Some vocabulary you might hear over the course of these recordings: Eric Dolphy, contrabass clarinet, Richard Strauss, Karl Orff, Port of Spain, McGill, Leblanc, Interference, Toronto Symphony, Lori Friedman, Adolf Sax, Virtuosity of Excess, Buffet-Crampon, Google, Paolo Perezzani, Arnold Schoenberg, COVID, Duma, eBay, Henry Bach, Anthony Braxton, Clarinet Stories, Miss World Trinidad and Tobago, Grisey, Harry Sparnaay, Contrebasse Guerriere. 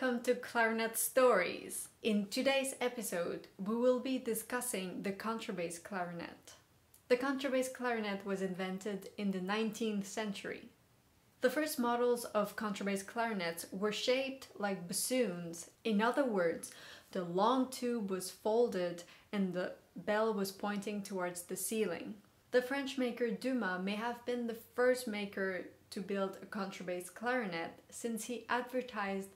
welcome to Clarinet Stories! In today's episode, we will be discussing the contrabass clarinet. The contrabass clarinet was invented in the 19th century. The first models of contrabass clarinets were shaped like bassoons. In other words, the long tube was folded and the bell was pointing towards the ceiling. The French maker Duma may have been the first maker to build a contrabass clarinet, since he advertised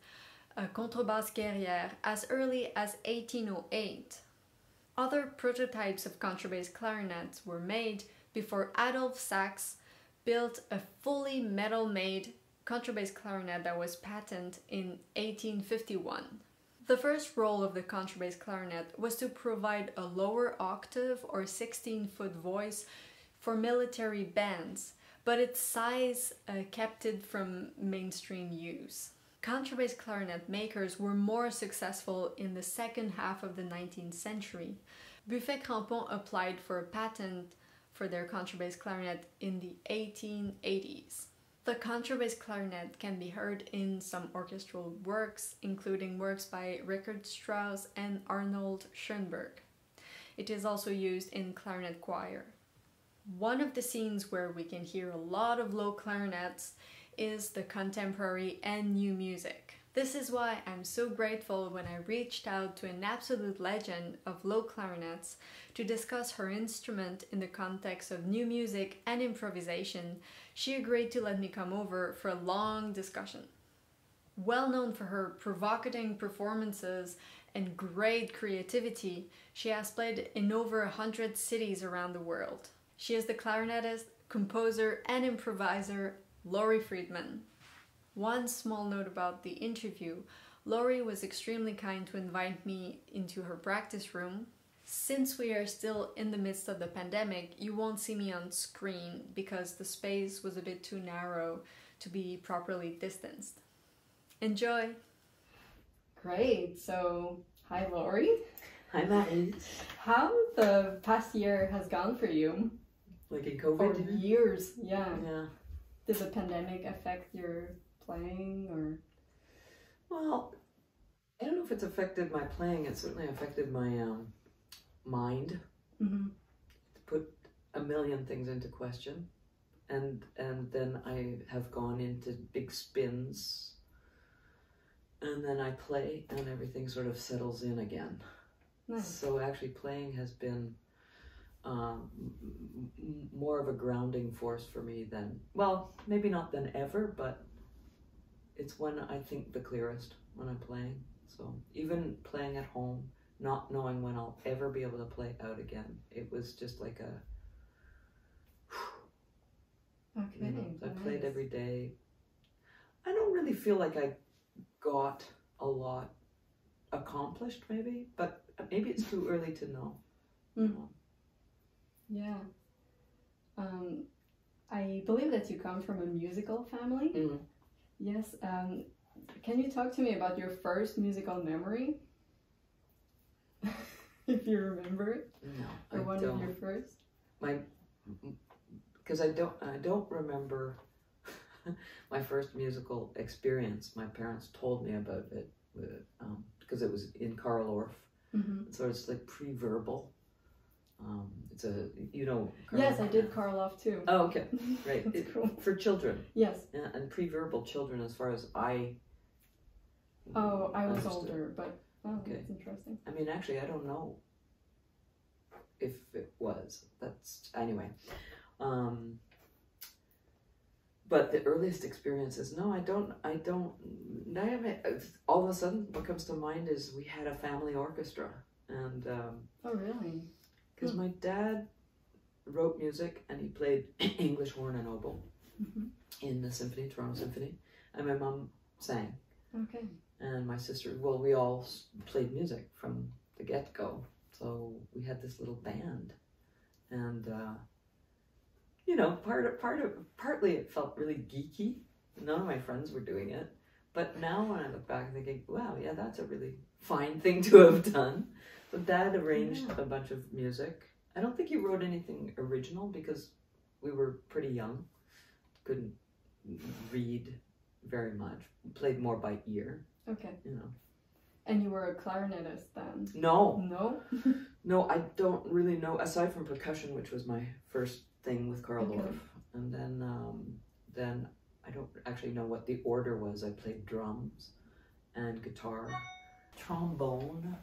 a Contrebasse Guerriere as early as 1808. Other prototypes of contrabass clarinets were made before Adolf Sax built a fully metal-made contrabass clarinet that was patented in 1851. The first role of the contrabass clarinet was to provide a lower octave or 16-foot voice for military bands, but its size kept it from mainstream use. Contrabass clarinet makers were more successful in the second half of the 19th century. Buffet-Crampon applied for a patent for their contrabass clarinet in the 1880s. The contrabass clarinet can be heard in some orchestral works, including works by Richard Strauss and Arnold Schoenberg. It is also used in clarinet choir. One of the scenes where we can hear a lot of low clarinets is the contemporary and new music. This is why I'm so grateful when I reached out to an absolute legend of low clarinets to discuss her instrument in the context of new music and improvisation. She agreed to let me come over for a long discussion. Well known for her provocative performances and great creativity, she has played in over 100 cities around the world. She is the clarinetist, composer, and improviser Lori Friedman. One small note about the interview: Lori was extremely kind to invite me into her practice room. Since we are still in the midst of the pandemic, you won't see me on screen because the space was a bit too narrow to be properly distanced. Enjoy! Great, so hi Lori. Hi Martin. How the past year has gone for you? Like in COVID? For years, yeah. Did the pandemic affect your playing or? Well, I don't know if it's affected my playing. It certainly affected my mind. Mm-hmm. It put a million things into question, and then I have gone into big spins, and then I play, and everything sort of settles in again. Nice. So actually, playing has been more of a grounding force for me than, well, maybe not than ever, but it's when I think the clearest when I'm playing. So even playing at home, not knowing when I'll ever be able to play out again, it was just like a okay, you know, nice. I played every day. I don't really feel like I got a lot accomplished, maybe, but maybe it's too early to know. Mm. Yeah. I believe that you come from a musical family. Mm. Yes. Can you talk to me about your first musical memory? If you remember it. No, or I one don't. Of your first? Because I don't remember my first musical experience. My parents told me about it because it was in Karl Orff. Mm-hmm. So it's like pre-verbal. It's a, you know, Karl. Yes, I did Karl Orff too. Oh, okay, right. Cool. For children. Yes. Yeah, and pre-verbal children, as far as I. Oh, I was understood. Older, but okay, that's interesting. I mean, actually, I don't know if it was. That's anyway. But the earliest experiences, no, I don't. Now all of a sudden, what comes to mind is we had a family orchestra, and. Oh really. Because my dad wrote music and he played English horn and oboe in the symphony, Toronto Symphony, and my mom sang. Okay. And my sister, well, we all played music from the get-go, so we had this little band, and you know, partly it felt really geeky. None of my friends were doing it, but now when I look back, I'm thinking, wow, yeah, that's a really fine thing to have done. So Dad arranged a bunch of music. I don't think he wrote anything original because we were pretty young. Couldn't read very much. We played more by ear. Okay. You know. And you were a clarinetist then? No. No? No, I don't really know, aside from percussion, which was my first thing with Karl Orff. Okay. And then I don't actually know what the order was. I played drums and guitar, trombone.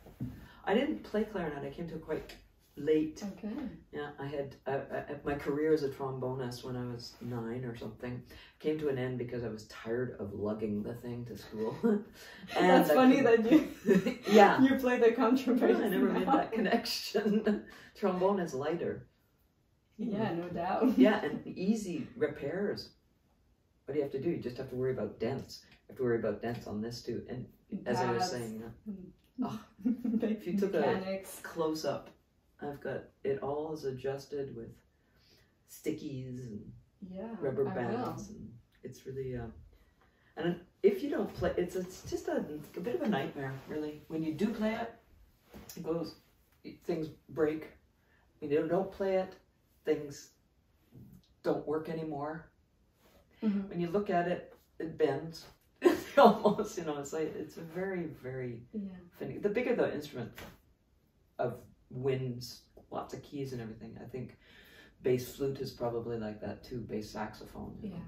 I didn't play clarinet. I came to it quite late. Okay. Yeah, I had my career as a trombonist when I was 9 or something came to an end because I was tired of lugging the thing to school. And that's funny that you yeah, you play the contrabass. Yeah, I never made that connection. Trombone is lighter. Yeah, no doubt. Yeah, and easy repairs. What do you have to do? You just have to worry about dents. You have to worry about dents on this too. And as I was saying, oh, if you took mechanics. A close up. I've got it all is adjusted with stickies and rubber bands, and it's really and if you don't play, it's just a bit of a nightmare really. When you do play it, it goes, things break. When you don't play it, things don't work anymore. Mm-hmm. When you look at it, it bends. Almost, you know, it's like it's very, very finicky. The bigger the instrument of winds, lots of keys and everything. I think bass flute is probably like that too, bass saxophone. You know?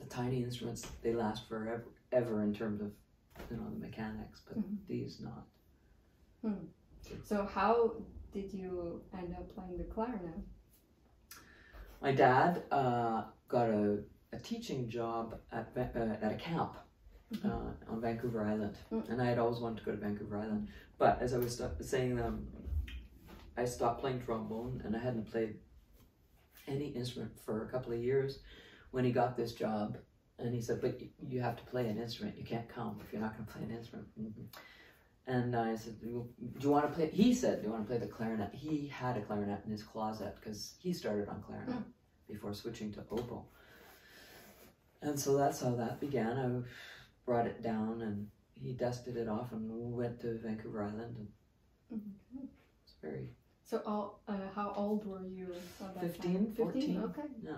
The tiny instruments, they last forever ever in terms of, you know, the mechanics, but these not. Hmm. So how did you end up playing the clarinet? My dad got a teaching job at a camp. On Vancouver Island, and I had always wanted to go to Vancouver Island, but as I was saying, I stopped playing trombone and I hadn't played any instrument for a couple of years when he got this job, and he said, but you have to play an instrument, you can't come if you're not going to play an instrument. And I said, do you want to play, he said, do you want to play the clarinet? He had a clarinet in his closet because he started on clarinet before switching to oboe, and so that's how that began. I brought it down and he dusted it off and went to Vancouver Island. And it's very. So how old were you? 15, 14. Okay. Yeah.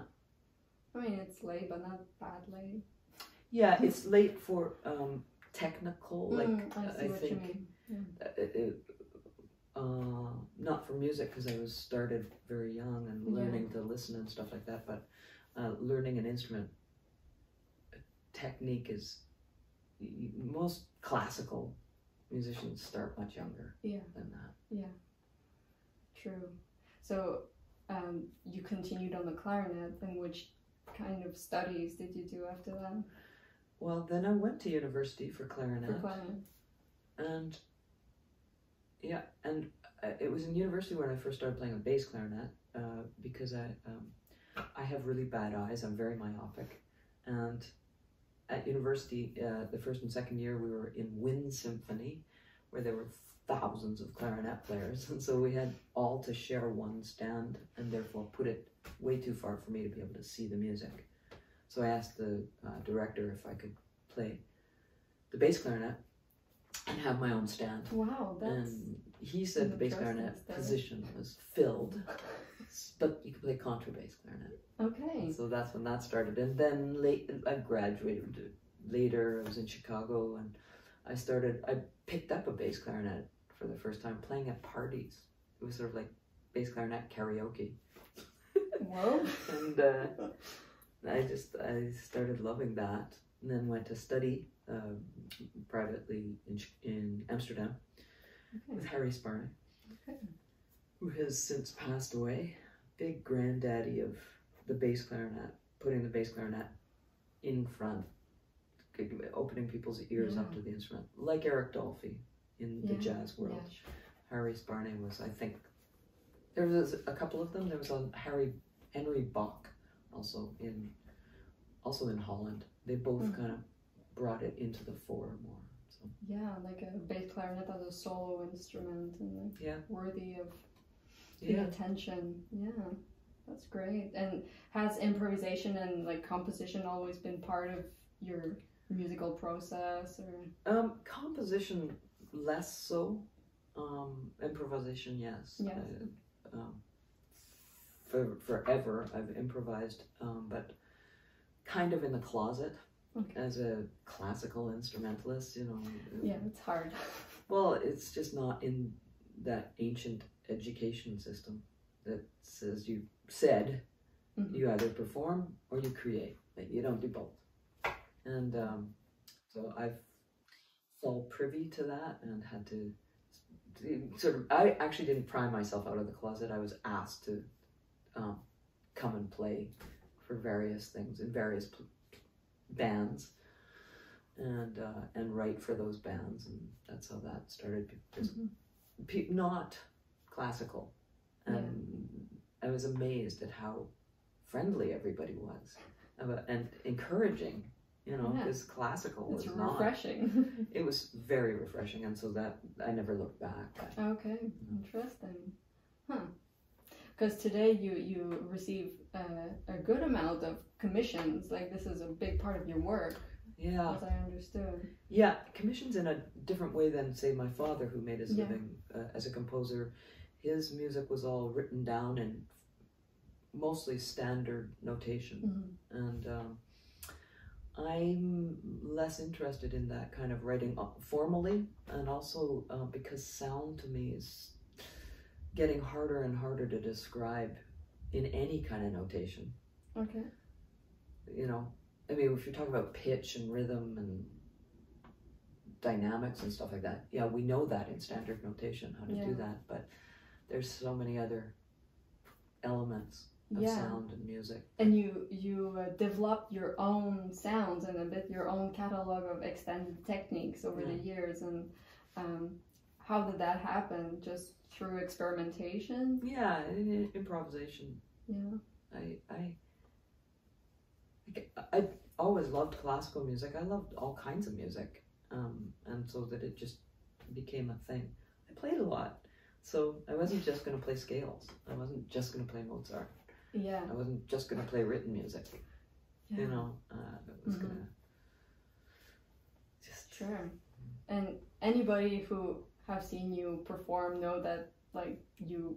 I mean, it's late, but not bad late. Yeah, it's late for technical, like I think. You mean. Yeah. Not for music because I was started very young and learning to listen and stuff like that, but learning an instrument technique is. Most classical musicians start much younger than that. Yeah, true. So you continued on the clarinet, and which kind of studies did you do after that? Well, then I went to university for clarinet. And yeah, and it was in university when I first started playing a bass clarinet because I have really bad eyes. I'm very myopic, and at university, the first and second year, we were in Wind Symphony, where there were thousands of clarinet players, and so we had all to share one stand, and therefore put it way too far for me to be able to see the music. So I asked the director if I could play the bass clarinet and have my own stand. Wow, that's and he said the bass clarinet position was filled, but you could play contrabass clarinet. Okay. And so that's when that started. And then late, I graduated later. I was in Chicago and I picked up a bass clarinet for the first time playing at parties. It was sort of like bass clarinet karaoke. Whoa. And I started loving that, and then went to study privately in Amsterdam with Harry Sparnaay, who has since passed away. Big granddaddy of the bass clarinet, putting the bass clarinet in front, opening people's ears up to the instrument, like Eric Dolphy in the jazz world. Harry Sparnaay was, I think, there was a couple of them. There was a Henry Bach, also in Holland. They both kind of brought it into the fore more. So. Yeah, like a bass clarinet as a solo instrument, and like worthy of the attention. Yeah. That's great. And has improvisation and like composition always been part of your musical process, or composition less so, improvisation yes. Forever I've improvised, but kind of in the closet. Okay. As a classical instrumentalist, you know. Yeah, it's hard. Well, it's just not in that ancient education system that says you said you either perform or you create. Like, you don't do both. And so I fell privy to that and had to sort of, I actually didn't pry myself out of the closet. I was asked to come and play for various things in various bands and write for those bands, and that's how that started. Just not classical, and I was amazed at how friendly everybody was and encouraging, you know, because classical is not refreshing. It was very refreshing, and so that I never looked back. Okay, interesting, huh? Because today you receive a good amount of commissions. Like, this is a big part of your work. Yeah, as I understood. Yeah, commissions in a different way than, say, my father, who made his living as a composer. His music was all written down in mostly standard notation, and I'm less interested in that kind of writing formally, and also because sound to me is getting harder and harder to describe in any kind of notation. Okay. You know, I mean, if you're talking about pitch and rhythm and dynamics and stuff like that, yeah, we know that in standard notation, how to do that, but there's so many other elements of sound and music. And you developed your own sounds and a bit your own catalog of extended techniques over the years, and how did that happen? Just through experimentation? Yeah, improvisation. Yeah. I always loved classical music. I loved all kinds of music, and so that it just became a thing. I played a lot, so I wasn't just going to play scales. I wasn't just going to play Mozart. Yeah. I wasn't just going to play written music. Yeah. You know, it was going to just... Sure. And anybody who have seen you perform know that, like, you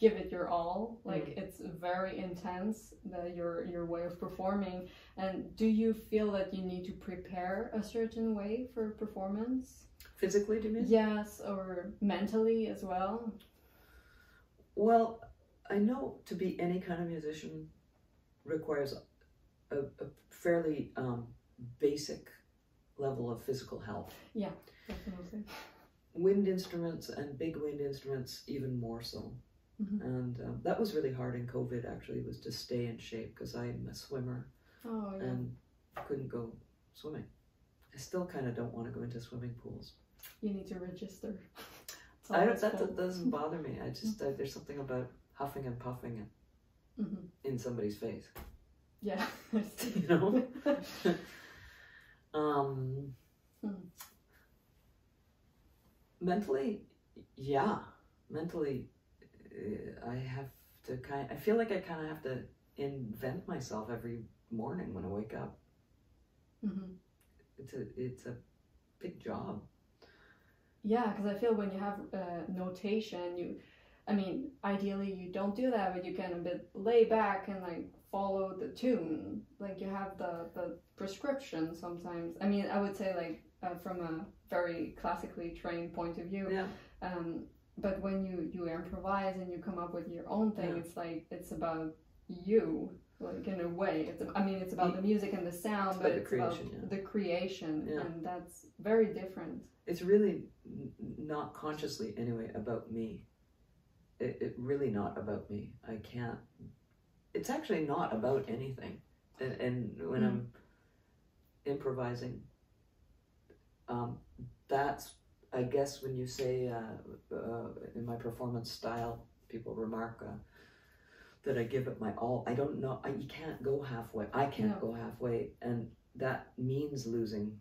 give it your all. Like, it's very intense, your way of performing. And do you feel that you need to prepare a certain way for performance? Physically, do you mean? Yes, or mentally as well. Well, I know to be any kind of musician requires a fairly basic level of physical health. Yeah, definitely. Wind instruments, and big wind instruments even more so, and that was really hard in COVID, actually, was to stay in shape, because I'm a swimmer and couldn't go swimming. I still kind of don't want to go into swimming pools. You need to register. I don't, that doesn't bother me. I just there's something about huffing and puffing in somebody's face. Yeah. You know. Mentally, yeah. Mentally, I have to kind of, I feel like I kind of have to invent myself every morning when I wake up. It's a big job. Yeah, because I feel when you have notation, I mean, ideally you don't do that, but you can a bit lay back and, like, follow the tune. Like, you have the prescription sometimes. I mean, I would say, like, from a very classically trained point of view, but when you improvise and you come up with your own thing, it's like, it's about you, like, in a way. It's, I mean, it's about the music and the sound, it's but it's creation, about the creation, and that's very different. It's really not consciously, anyway, about me. It really not about me. I can't. It's actually not about anything, and when I'm improvising. That's, I guess, when you say in my performance style, people remark that I give it my all. I don't know. You can't go halfway. I can't go halfway, and that means losing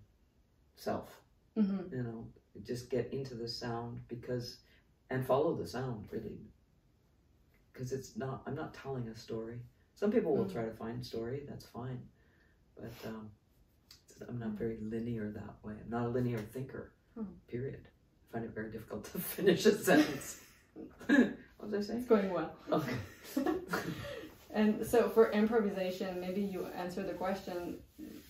self. You know, just get into the sound and follow the sound, really, because it's not. I'm not telling a story. Some people will try to find story. That's fine, but. I'm not very linear that way. I'm not a linear thinker, period. I find it very difficult to finish a sentence. What was I saying? It's going well. Okay. And so for improvisation, maybe you answer the question,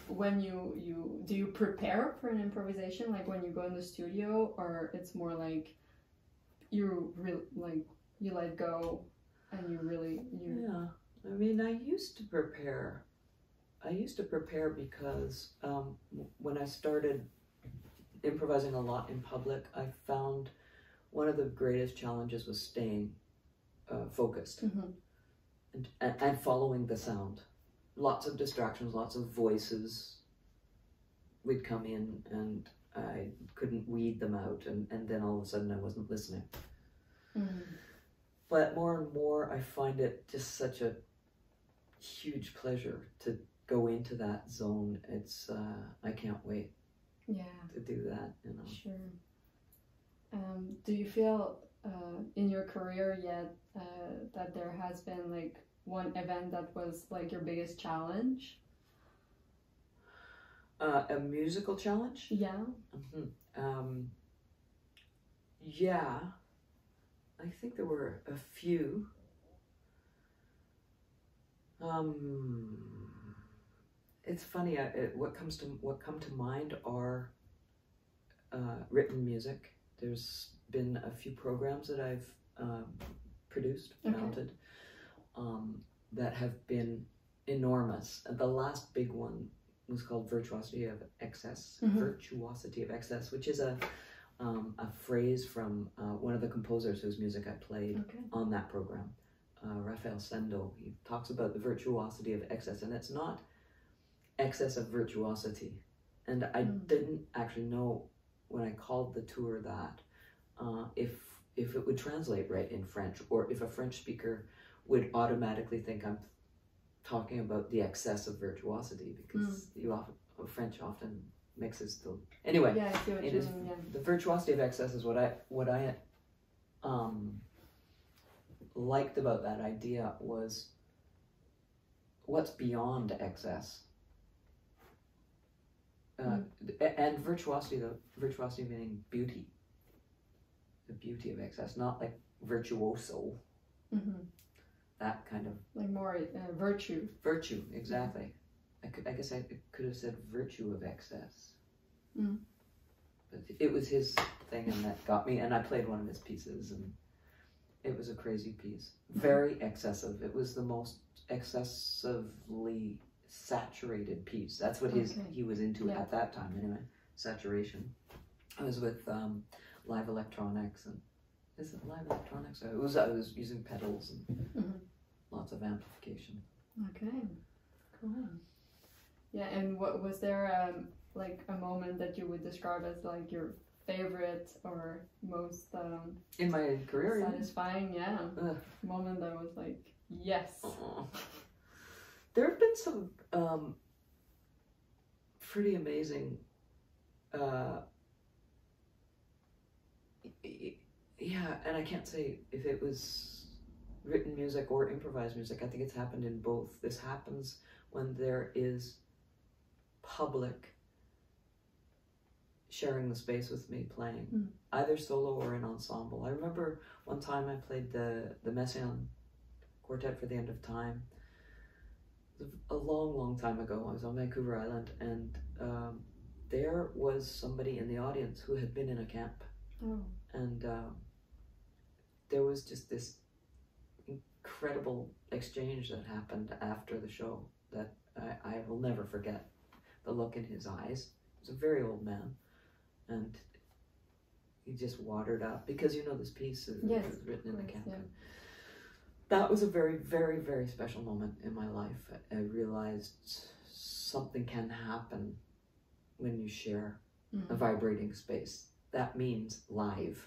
when you do you prepare for an improvisation, like when you go in the studio, or it's more like you really you let go and you really Yeah, I mean, I used to prepare. I used to prepare because when I started improvising a lot in public, I found one of the greatest challenges was staying focused and following the sound. Lots of distractions, lots of voices would come in, and I couldn't weed them out, and then all of a sudden I wasn't listening. But more and more I find it just such a huge pleasure to go into that zone. It's I can't wait to do that, you know. Do you feel in your career yet that there has been like one event that was like your biggest challenge? A musical challenge? Yeah. Yeah, I think there were a few. It's funny. What comes to mind are written music. There's been a few programs that I've produced, mounted. That have been enormous. The last big one was called Virtuosity of Excess. Virtuosity of Excess, which is a phrase from one of the composers whose music I played on that program, Raphaël Cendo. He talks about the virtuosity of excess, and it's not excess of virtuosity. And I didn't actually know when I called the tour that if it would translate right in French, or if a French speaker would automatically think I'm talking about the excess of virtuosity, because French often mixes the the virtuosity of excess is what I liked about that idea, was what's beyond excess. And virtuosity, the virtuosity meaning beauty, the beauty of excess, not like virtuoso. That kind of like more virtue, exactly. I guess I could have said virtue of excess, but it was his thing, and that got me, and I played one of his pieces, and it was a crazy piece, very excessive. It was the most excessively saturated piece. That's what he was into at that time, anyway, saturation. I was with Live Electronics, and is it Live Electronics? I was using pedals and lots of amplification. Cool. Yeah, and what was there like a moment that you would describe as like your favorite or most in my career satisfying moment that was like yes? There have been some pretty amazing yeah, and I can't say if it was written music or improvised music. I think it's happened in both. This happens when there is public sharing the space with me playing, either solo or in ensemble. I remember one time I played the Messiaen Quartet for the End of Time. A long, long time ago. I was on Vancouver Island, and there was somebody in the audience who had been in a camp. And there was just this incredible exchange that happened after the show that I will never forget. The look in his eyes. He was a very old man, and he just watered up, because you know this piece is written in the camp. That was a very, very, very special moment in my life. I realized something can happen when you share a vibrating space. That means live.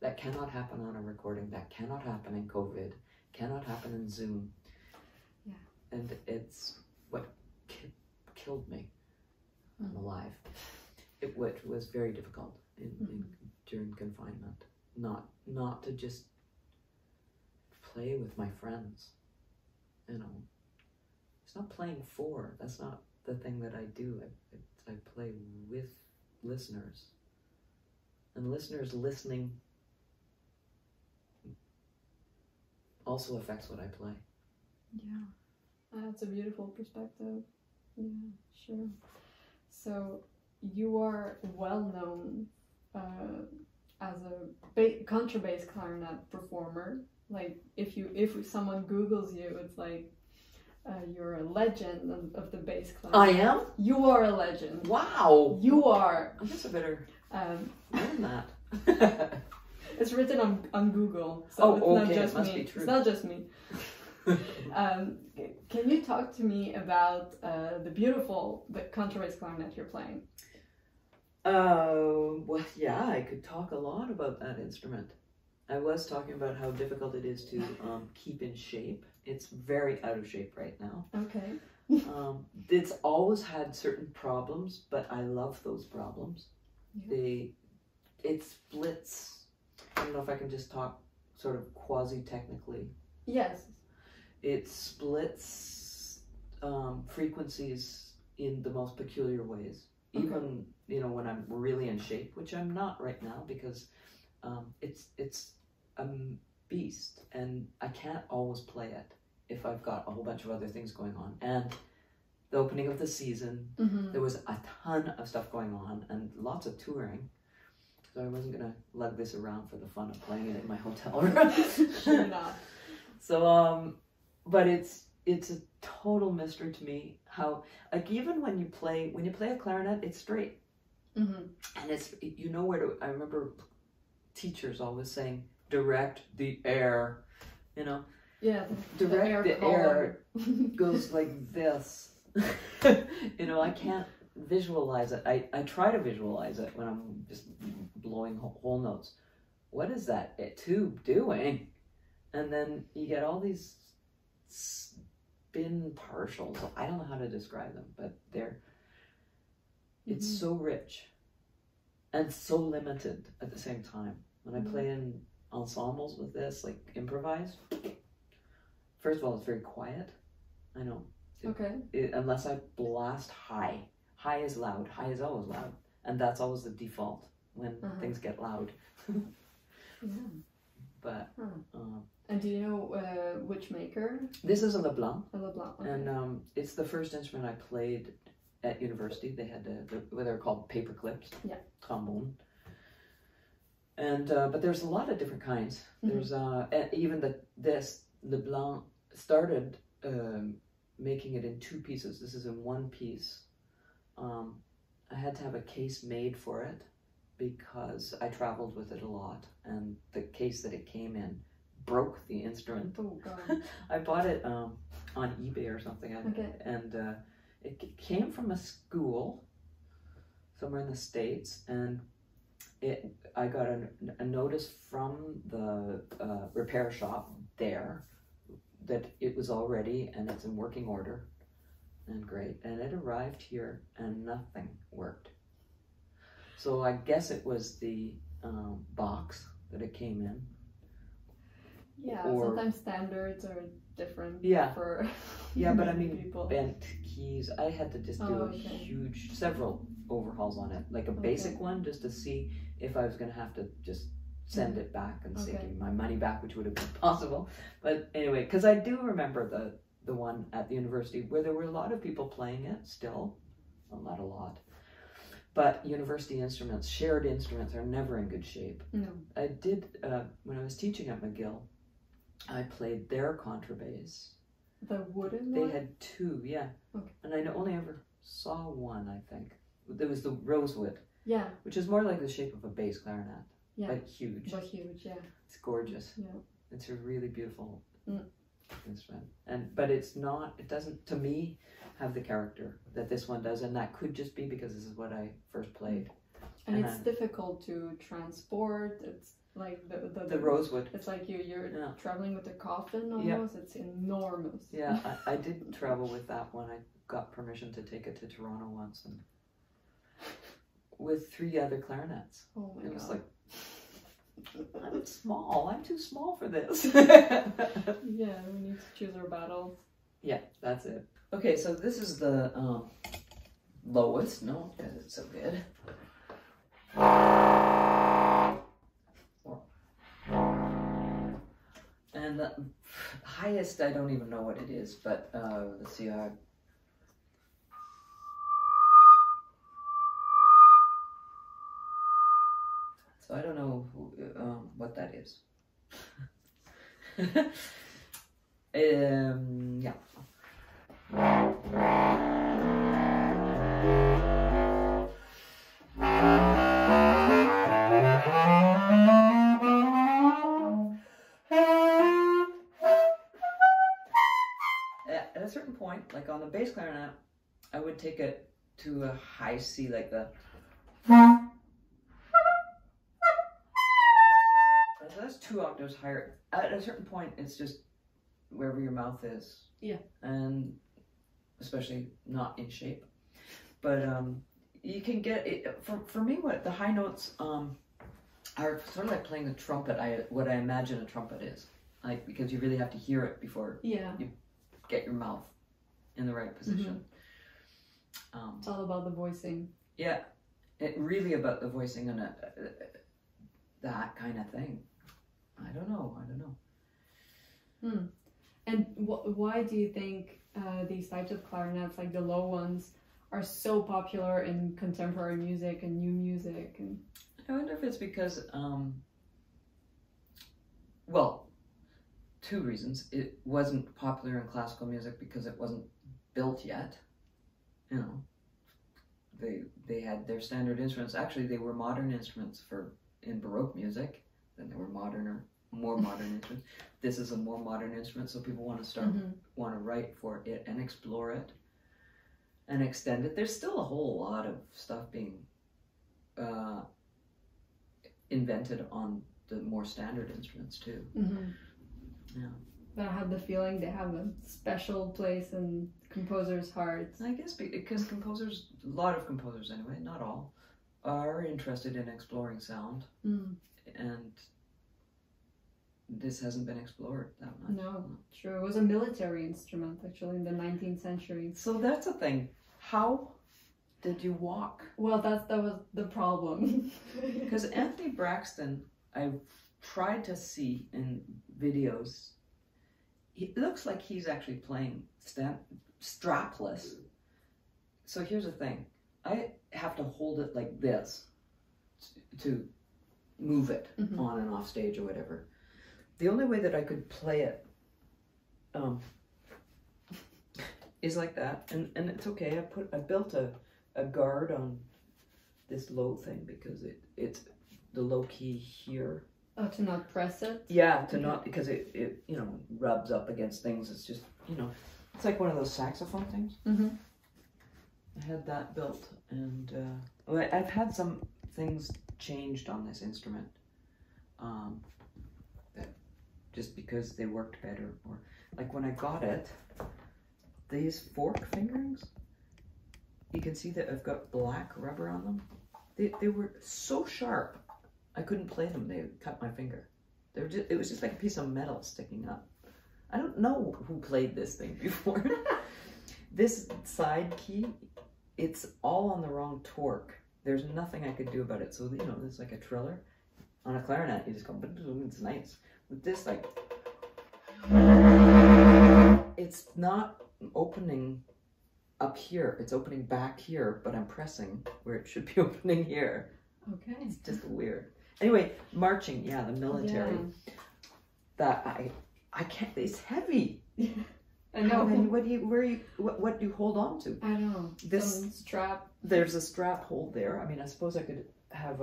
That cannot happen on a recording. That cannot happen in COVID. Cannot happen in Zoom. And it's what killed me. I'm alive. Which was very difficult during confinement. Not to just play with my friends, you know. It's not playing for. That's not the thing that I do. I play with listeners. And listeners listening also affects what I play. Yeah, that's a beautiful perspective. Yeah, sure. So you are well known as a contrabass clarinet performer. Like if someone Googles you, it's like you're a legend of the bass clarinet. I am. You are a legend. Wow. You are. I guess I better learn that. It's written on Google, so it's not just me. Can you talk to me about the contrabass clarinet you're playing? Well, yeah, I could talk a lot about that instrument. I was talking about how difficult it is to keep in shape. It's very out of shape right now. Okay. It's always had certain problems, but I love those problems. Yeah. It splits. I don't know if I can just talk sort of quasi-technically. Yes. It splits frequencies in the most peculiar ways. Okay. Even, you know, when I'm really in shape, which I'm not right now because it's a beast and I can't always play it if I've got a whole bunch of other things going on. And the opening of the season, there was a ton of stuff going on and lots of touring. So I wasn't going to lug this around for the fun of playing it in my hotel room. Sure enough. So, but it's a total mystery to me how, like, even when you play a clarinet, it's straight. And you know where to, I remember teachers always saying, direct the air, you know? Yeah. Direct the air goes like this. You know, I can't visualize it. I try to visualize it when I'm just blowing whole notes. What is that tube doing? And then you get all these spin partials. I don't know how to describe them, but they're, it's so rich and so limited at the same time. When I play in ensembles with this, like improvise, first of all, it's very quiet. I know. Unless I blast high. High is loud. High is always loud. And that's always the default when things get loud. But and do you know which maker? This is a Leblanc. A Leblanc, okay. And it's the first instrument I played at university. They had what they're called paper clips. Yeah. Trombone. And but there's a lot of different kinds. There's even this Leblanc started making it in two pieces. This is in one piece. I had to have a case made for it, because I traveled with it a lot, and the case that it came in broke the instrument. Oh God! I bought it on eBay or something, and it came from a school somewhere in the States, and I got a notice from the repair shop there that it was all ready and it's in working order, and great. And it arrived here, and nothing worked. So I guess it was the box that it came in. Yeah, or sometimes standards are different. Yeah, for yeah, but I mean people. Bent keys. I had to just do several overhauls on it, like a basic one, just to see if I was going to have to just send it back and give my money back, which would have been possible. But anyway, because I do remember the one at the university where there were a lot of people playing it still, well, not a lot. But university instruments, shared instruments, are never in good shape. No. I did, when I was teaching at McGill, I played their contrabass. The wooden one? They had two, yeah. Okay. And I only ever saw one, I think. There was the rosewood. Yeah. Which is more like the shape of a bass clarinet. Yeah. Like huge. But huge, yeah. It's gorgeous. Yeah. It's a really beautiful instrument. But it's not, it doesn't, to me, have the character that this one does, and that could just be because this is what I first played. And it's difficult to transport. It's like the rosewood. It's like you're traveling with a coffin almost. It's enormous. Yeah, I did travel with that one. I got permission to take it to Toronto once, and with three other clarinets. Oh my God! It was like, I'm small. I'm too small for this. Yeah, we need to choose our battles. Yeah, that's it. Okay, so this is the lowest note because it's so good. And the highest, I don't even know what it is, but let's see how. So I don't know what that is. At a certain point, like on the bass clarinet, I would take it to a high C, like the. So that's 2 octaves higher. At a certain point, it's just wherever your mouth is. Yeah. And especially not in shape. But you can get it. For me, what the high notes are sort of like playing a trumpet. What I imagine a trumpet is like, because you really have to hear it before. Yeah. You get your mouth in the right position. Mm-hmm. It's all about the voicing. Yeah, it really about the voicing and that kind of thing. I don't know. Hmm. And why do you think these types of clarinets, like the low ones, are so popular in contemporary music and new music? And I wonder if it's because, well, 2 reasons. It wasn't popular in classical music because it wasn't built yet. You know, they had their standard instruments. Actually, they were modern instruments in Baroque music. Then they were more modern instruments. This is a more modern instrument, so people want to want to write for it and explore it and extend it. There's still a whole lot of stuff being invented on the more standard instruments too. Mm-hmm. Yeah. But I have the feeling they have a special place in composers' hearts. I guess because composers, a lot of composers anyway, not all, are interested in exploring sound. Mm. And this hasn't been explored that much. No, true. It was a military instrument, actually, in the 19th century. So that's the thing. How did you walk? Well, that was the problem. Because Anthony Braxton, I've tried to see in videos, it looks like he's actually playing strapless. So here's the thing. I have to hold it like this to move it on and off stage or whatever. The only way that I could play it is like that, and it's okay. I built a guard on this low thing because it's the low key here. Oh, to not press it? Yeah, to not, because it you know, rubs up against things. It's just, you know, it's like one of those saxophone things. Mm-hmm. I had that built, and I've had some things changed on this instrument. Just because they worked better, or like when I got it, these fork fingerings, you can see that I've got black rubber on them. They were so sharp, I couldn't play them. They cut my finger. It was just like a piece of metal sticking up. I don't know who played this thing before. This side key, it's all on the wrong torque. There's nothing I could do about it. So, you know, it's like a triller. On a clarinet, you just go, it's nice. With this, like, it's not opening up here. It's opening back here, but I'm pressing where it should be opening here. Okay. It's just weird. Anyway, marching, yeah, the military. Yeah. That I can't, it's heavy. Yeah. I know. And what do you hold on to? I know. This strap. There's a strap hold there. I mean, I suppose I could have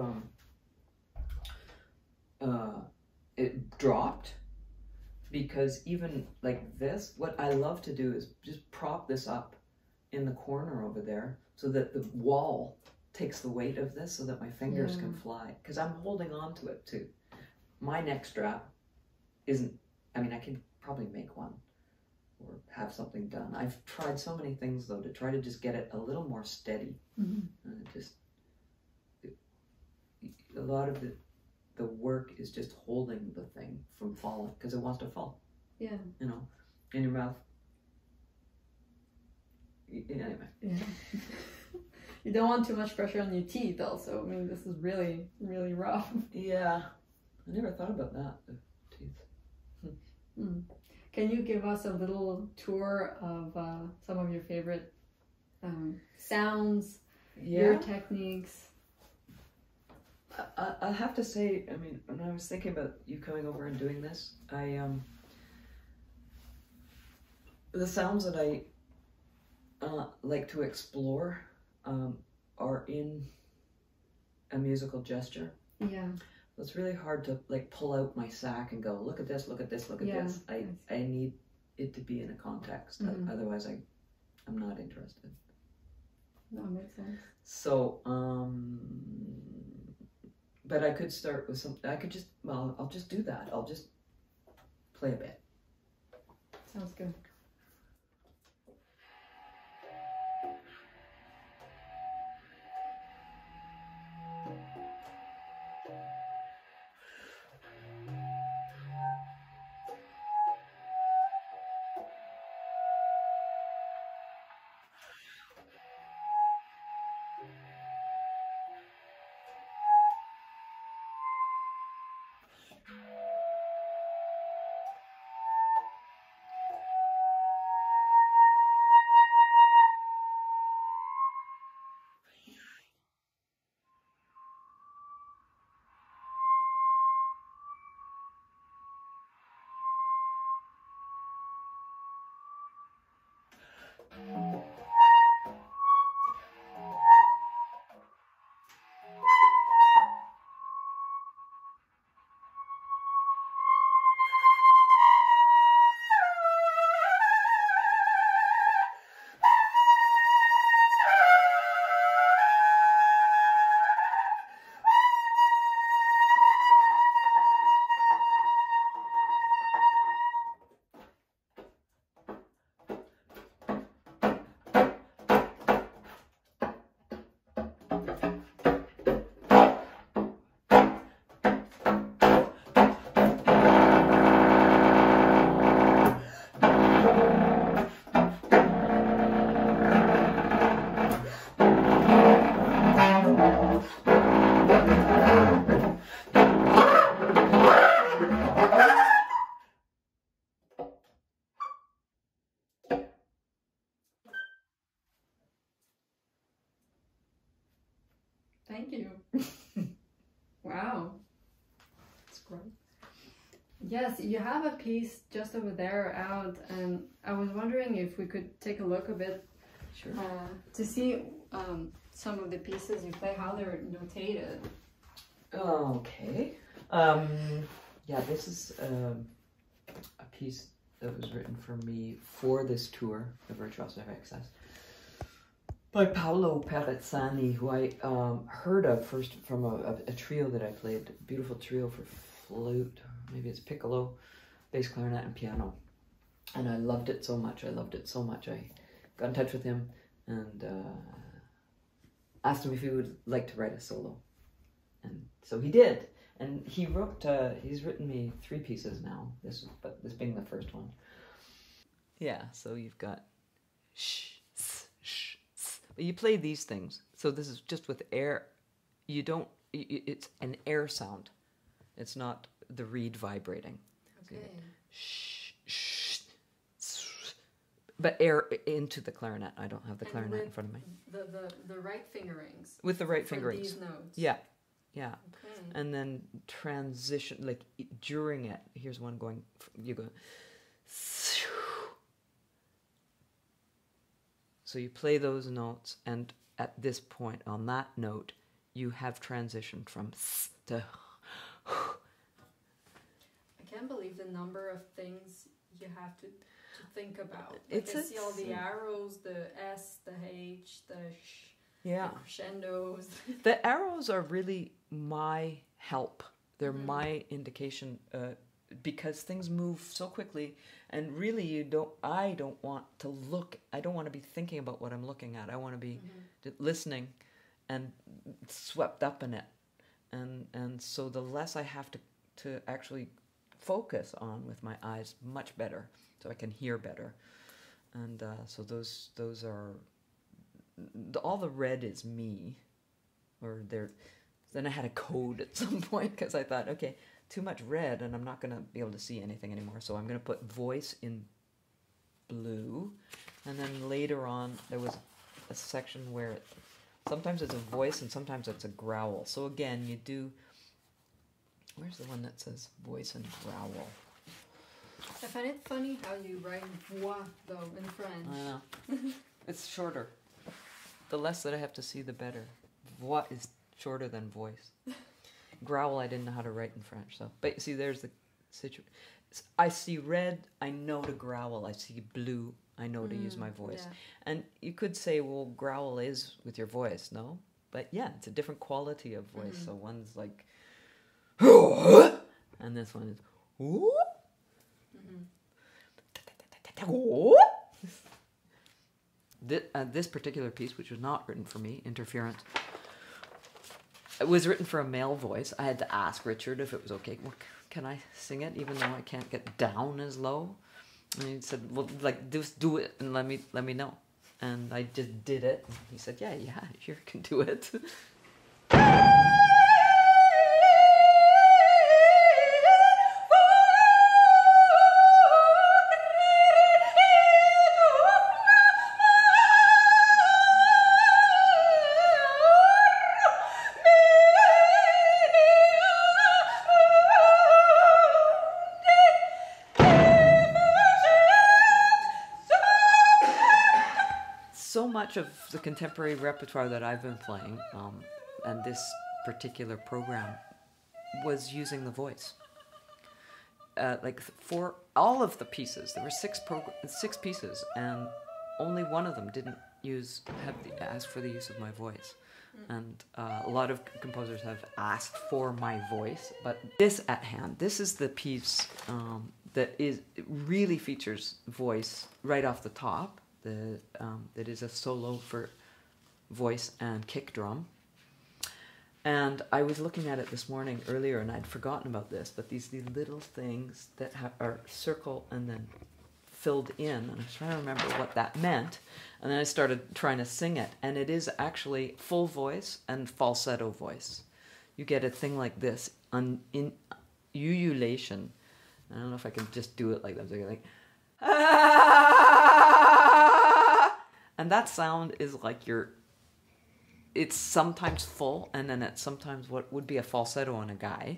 it dropped, because even like this, what I love to do is just prop this up in the corner over there so that the wall takes the weight of this, so that my fingers can fly, because I'm holding on to it too. My neck strap isn't, I mean, I can probably make one or have something done. I've tried so many things though to try to just get it a little more steady. Mm-hmm. And a lot of the work is just holding the thing from falling, because it wants to fall. Yeah. You know, in your mouth. Anyway. Yeah. You don't want too much pressure on your teeth also. I mean, this is really, really rough. Yeah. I never thought about that, the teeth. Mm. Can you give us a little tour of some of your favorite sounds, your techniques? I have to say, I mean, when I was thinking about you coming over and doing this, the sounds that I like to explore are in a musical gesture. Yeah. It's really hard to like pull out my sack and go, look at this, look at this, look at this. I need it to be in a context. Mm-hmm. Otherwise, I'm not interested. That makes sense. So, but I could start with some, well, I'll just do that. I'll just play a bit. Sounds good. Thank you. Wow. That's great. Yes, you have a piece just over there out, and I was wondering if we could take a look a bit. Sure. To see some of the pieces you play, how they're notated. Okay. Yeah, this is a piece that was written for me for this tour, the Virtuosity of Excess, by Paolo Perezzani, who I heard of first from a trio that I played, a beautiful trio for flute, maybe it's piccolo, bass clarinet and piano. And I loved it so much, I got in touch with him and asked him if he would like to write a solo. And so he did. And he wrote, he's written me 3 pieces now, but this being the first one. Yeah, so you've got shh. You play these things, so this is just with air. You don't. It's an air sound. It's not the reed vibrating. Okay. Shh, shh, shh. But air into the clarinet. I don't have the clarinet in front of me. The right fingerings. With the right fingerings. These notes. Yeah, yeah. Okay. And then transition like during it. Here's one going. You go. So you play those notes, and at this point, on that note, you have transitioned from s to. I can't believe the number of things you have to think about. Like I see all the arrows, the S, the H, the sh, yeah. The crescendos. The arrows are really my help. They're my indication because things move so quickly, and really I don't want to look, I don't want to be thinking about what I'm looking at. I want to be listening and swept up in it. And so the less I have to actually focus on with my eyes, much better, so I can hear better. And so those are, all the red is me, or they're, then I had a code at some point because I thought, okay, too much red and I'm not going to be able to see anything anymore. So I'm going to put voice in blue. And then later on, there was a section where Sometimes it's a voice and sometimes it's a growl. So again, you do... Where's the one that says voice and growl? I find it funny how you write voix, though, in French. I know. It's shorter. The less that I have to see, the better. Voix is shorter than voice. Growl, I didn't know how to write in French. So, but you see, there's the situation. I see red, I know to growl. I see blue, I know to use my voice. Yeah. And you could say, well, growl is with your voice, no? But yeah, it's a different quality of voice. So one's like, and this one is, this particular piece, which was not written for me, Interference, it was written for a male voice. I had to ask Richard if it was okay. Well, can I sing it, even though I can't get down as low? And he said, "Well, like just do it and let me know." And I just did it. And he said, "Yeah, yeah, sure, can do it." Of the contemporary repertoire that I've been playing, and this particular program was using the voice. Like for all of the pieces, there were six pieces, and only one of them didn't ask for the use of my voice. And a lot of composers have asked for my voice, but this at hand, this is the piece that really features voice right off the top. It is a solo for voice and kick drum. And I was looking at it this morning earlier, and I'd forgotten about this, but these little things that are circle and then filled in, and I was trying to remember what that meant, and then I started trying to sing it, and it is actually full voice and falsetto voice. You get a thing like this, in ululation. I don't know if I can just do it like that. So like, and that sound is like it's sometimes full, and then it's sometimes what would be a falsetto on a guy,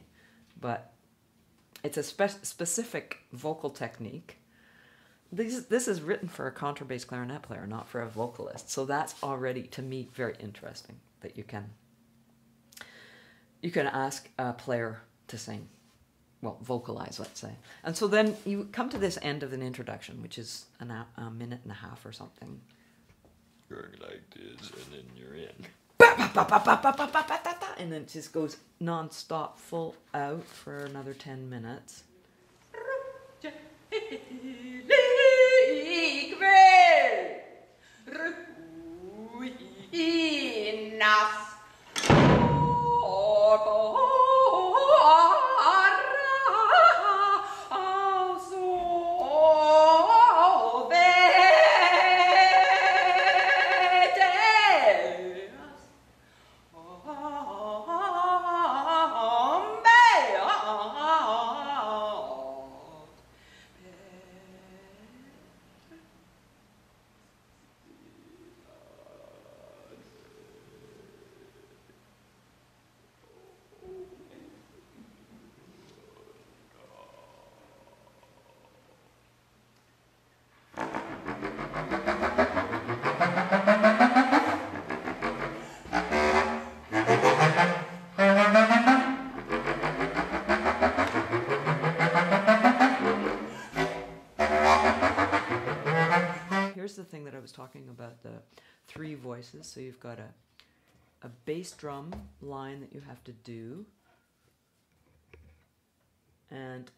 but it's a specific vocal technique. This is written for a contrabass clarinet player, not for a vocalist. So that's already, to me, very interesting that you can ask a player to sing, well, vocalize, let's say. And so then you come to this end of an introduction, which is a minute and a half or something. Going like this, and then you're in. And then it just goes non-stop, full out for another 10 minutes. Talking about the three voices, so you've got a bass drum line that you have to do, and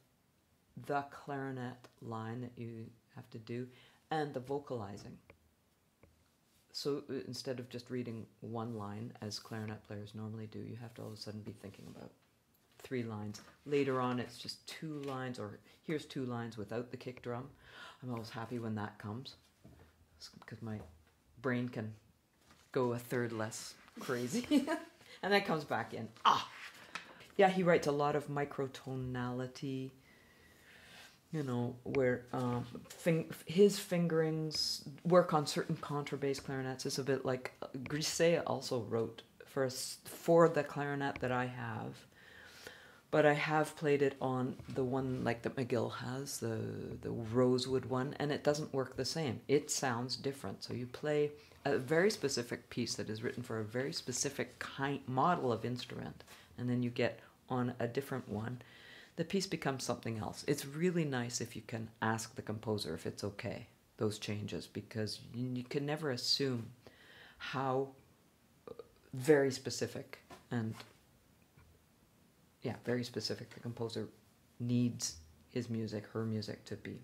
the clarinet line that you have to do, and the vocalizing. So instead of just reading one line, as clarinet players normally do, you have to all of a sudden be thinking about three lines. Later on, it's just two lines, or here's two lines without the kick drum. I'm always happy when that comes, because my brain can go a third less crazy. And that comes back in. Yeah, he writes a lot of microtonality. you know, where his fingerings work on certain contrabass clarinets. It's a bit like Grisey also wrote for the clarinet that I have, but I have played it on the one like that McGill has, the rosewood one, and it doesn't work the same. It sounds different. So you play a very specific piece that is written for a very specific model of instrument, and then you get on a different one, the piece becomes something else. It's really nice if you can ask the composer if it's okay, those changes, because you can never assume how very specific and the composer needs his music, her music to be.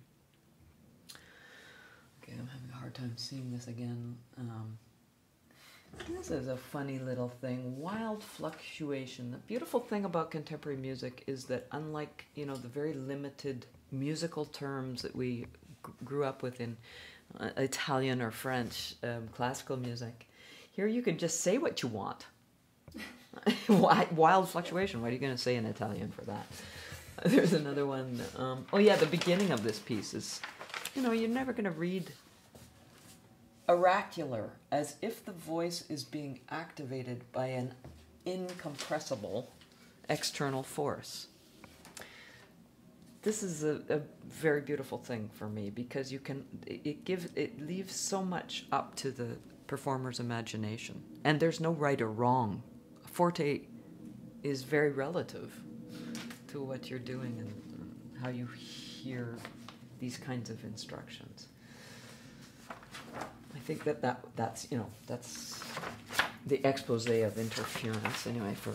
Okay, I'm having a hard time seeing this again. This is a funny little thing, wild fluctuation. The beautiful thing about contemporary music is that unlike, you know, the very limited musical terms that we grew up with in Italian or French classical music, here you can just say what you want. Wild fluctuation, what are you going to say in Italian for that? There's another one. Oh yeah, the beginning of this piece is, you know, you're never going to read oracular, as if the voice is being activated by an incompressible external force. This is a very beautiful thing for me, because you can, it leaves so much up to the performer's imagination, and there's no right or wrong. Forte is very relative to what you're doing and how you hear these kinds of instructions. I think that, that's, you know, that's the expose of Interference, anyway, for...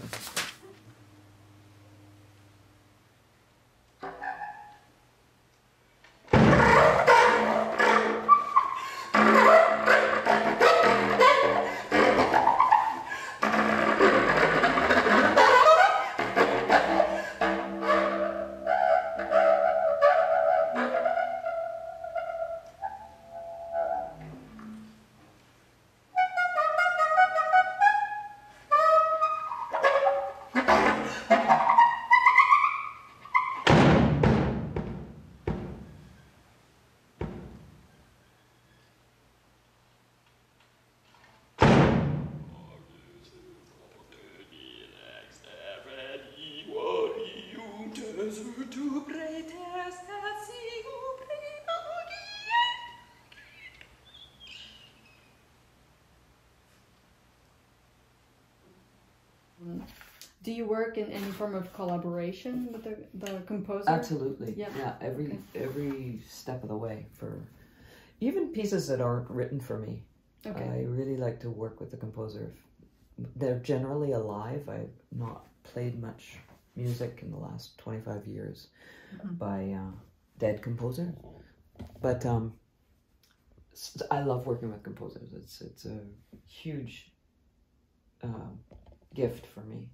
Do you work in any form of collaboration with the composer? Absolutely. Yeah. Every step of the way, for even pieces that aren't written for me. Okay. I really like to work with the composer. They're generally alive. I've not played much music in the last 25 years by dead composer, but I love working with composers. It's a huge gift for me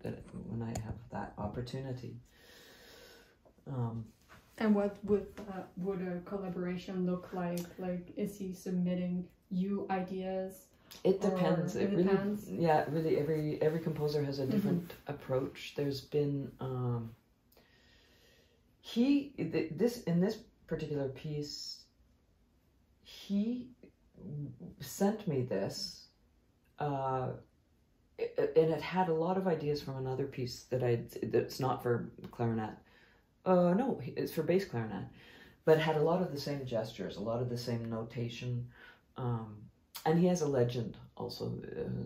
that when I have that opportunity. And what would a collaboration look like? Like, is he submitting you ideas? It depends. It really, every composer has a different approach. There's been in this particular piece, he sent me this, and it had a lot of ideas from another piece that's not for clarinet. No, it's for bass clarinet, but had a lot of the same gestures, a lot of the same notation. And he has a legend also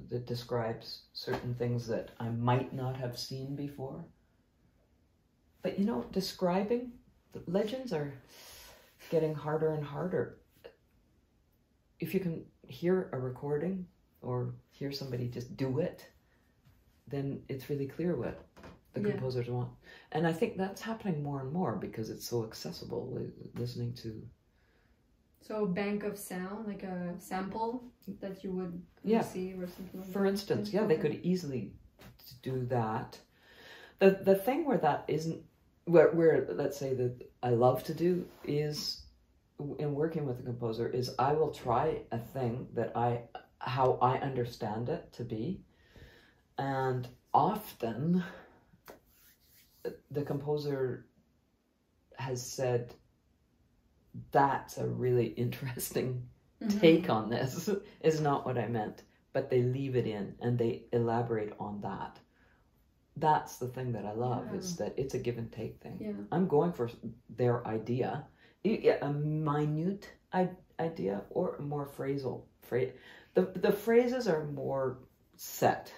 that describes certain things that I might not have seen before. But you know, describing legends are getting harder and harder. If you can hear a recording or hear somebody just do it, then it's really clear what the composers want. And I think that's happening more and more because it's so accessible, listening to... So a bank of sound, like a sample that you would receive or something like that? For instance, yeah, they could easily do that. The thing where that isn't, where let's say that I love to do is, in working with a composer, is I will try a thing that how I understand it to be. And often the composer has said, that's a really interesting take on this, is not what I meant, but they leave it in and they elaborate on that. That's the thing that I love, is that it's a give and take thing. Yeah. I'm going for their idea, a minute idea or more phrasal. The phrases are more set.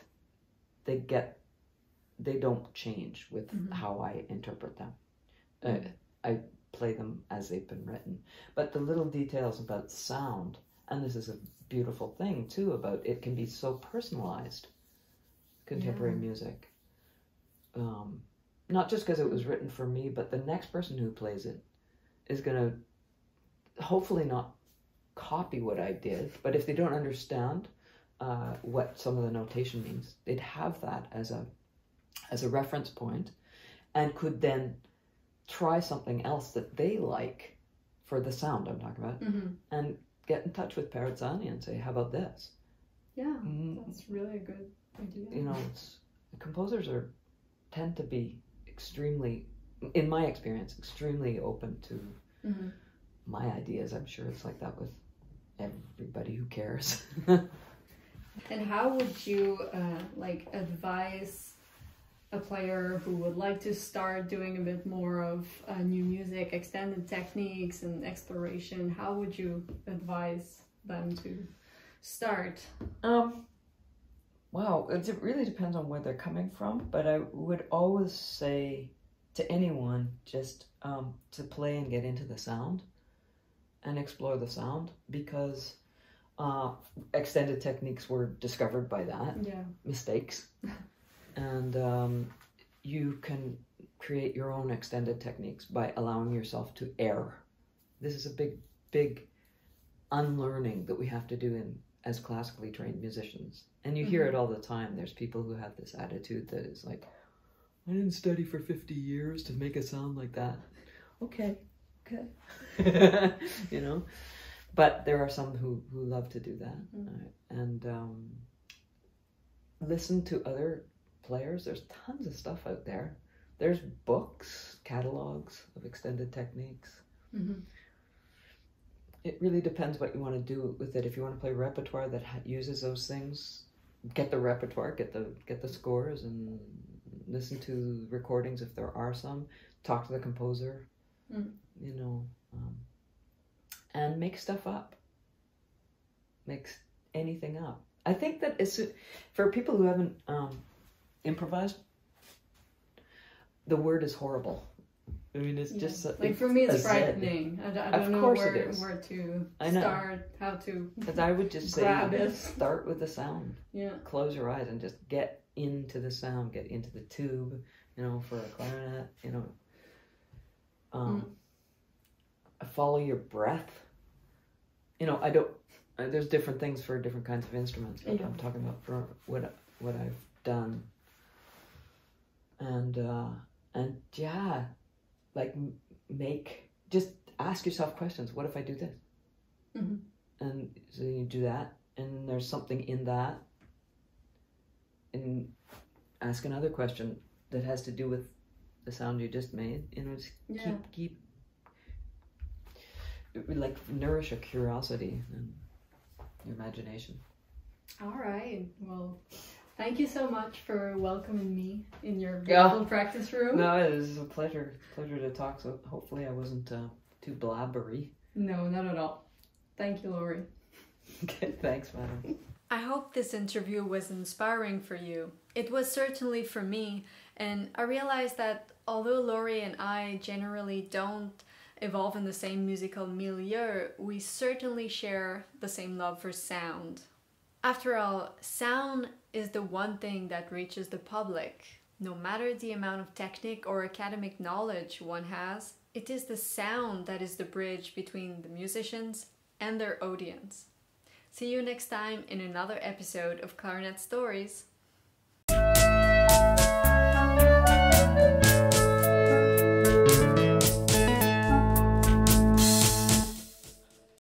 They get, they don't change with how I interpret them. I play them as they've been written. But the little details about sound, and this is a beautiful thing too, about it can be so personalized, contemporary music. Not just because it was written for me, but the next person who plays it is gonna hopefully not copy what I did, but if they don't understand what some of the notation means, they'd have that as a reference point, and could then try something else that they like for the sound I'm talking about, and get in touch with Perezzani and say, how about this? Yeah, that's really a good idea. You know, it's, composers are tend to be extremely, in my experience, extremely open to my ideas. I'm sure it's like that with everybody who cares. And how would you like advise a player who would like to start doing a bit more of new music, extended techniques and exploration? How would you advise them to start? Wow, it really depends on where they're coming from, but I would always say to anyone just to play and get into the sound and explore the sound, because extended techniques were discovered by that. Yeah. Mistakes. And you can create your own extended techniques by allowing yourself to err. This is a big, big unlearning that we have to do in as classically trained musicians. And you hear it all the time. There's people who have this attitude that is like, I didn't study for 50 years to make a sound like that. Okay, okay. You know? But there are some who love to do that. And listen to other players. There's tons of stuff out there. There's books, catalogs of extended techniques. It really depends what you want to do with it. If you want to play repertoire that uses those things, get the repertoire, get the scores, and listen to recordings if there are some. Talk to the composer, you know, and make stuff up. Make anything up. I think that it's, for people who haven't improvised, the word is horrible. I mean, it's just like, for me, it's frightening. I don't know where to start, how to. Because I would just say, start with the sound. Yeah. Close your eyes and just get into the sound. Get into the tube, you know, for a clarinet. You know, follow your breath. You know, I don't. There's different things for different kinds of instruments, but I'm talking about for what I've done. And yeah. Like, just ask yourself questions. What if I do this? And so you do that, and there's something in that. And ask another question that has to do with the sound you just made. You know, just keep, like, nourish your curiosity and your imagination. All right. Well, thank you so much for welcoming me in your beautiful practice room. No, it was a pleasure to talk. So hopefully I wasn't too blabbery. No, not at all. Thank you, Lori. Okay, thanks, madam. I hope this interview was inspiring for you. It was certainly for me, and I realized that although Lori and I generally don't evolve in the same musical milieu, we certainly share the same love for sound. After all, sound is the one thing that reaches the public. No matter the amount of technique or academic knowledge one has, it is the sound that is the bridge between the musicians and their audience. See you next time in another episode of Clarinet Stories.